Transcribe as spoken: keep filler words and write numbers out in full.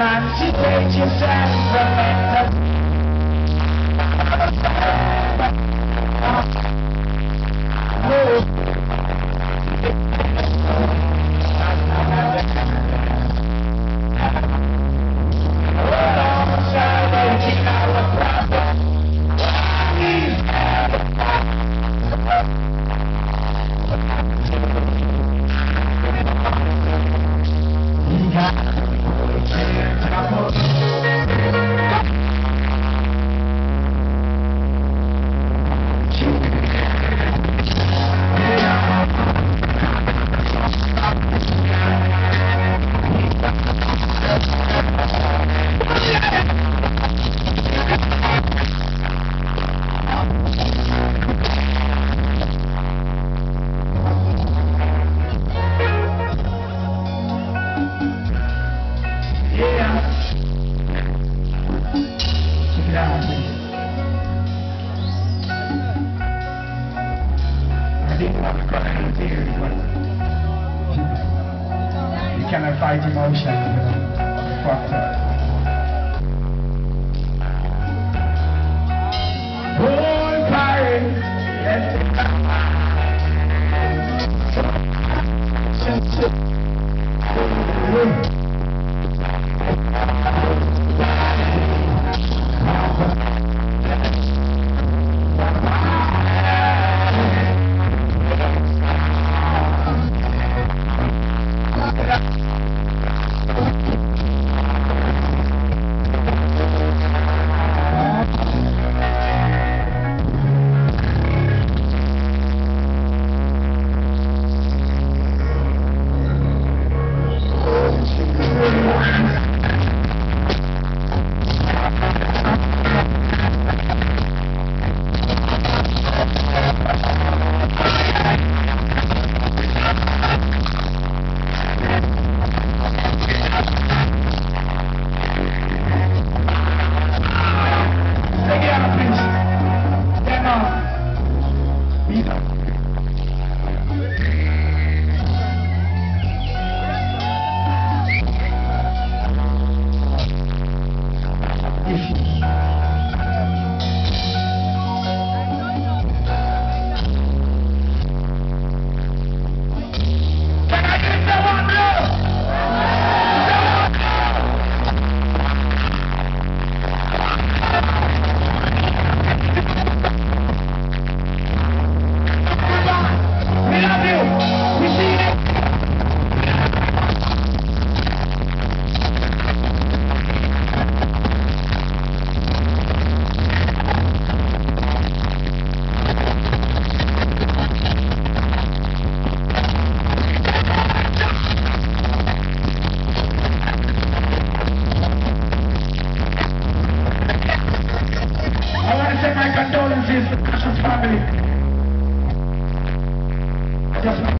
emancipate yourself from fight emotion, you know, fucked up. Born pirates, let's go. Condolences to the Christian family. Just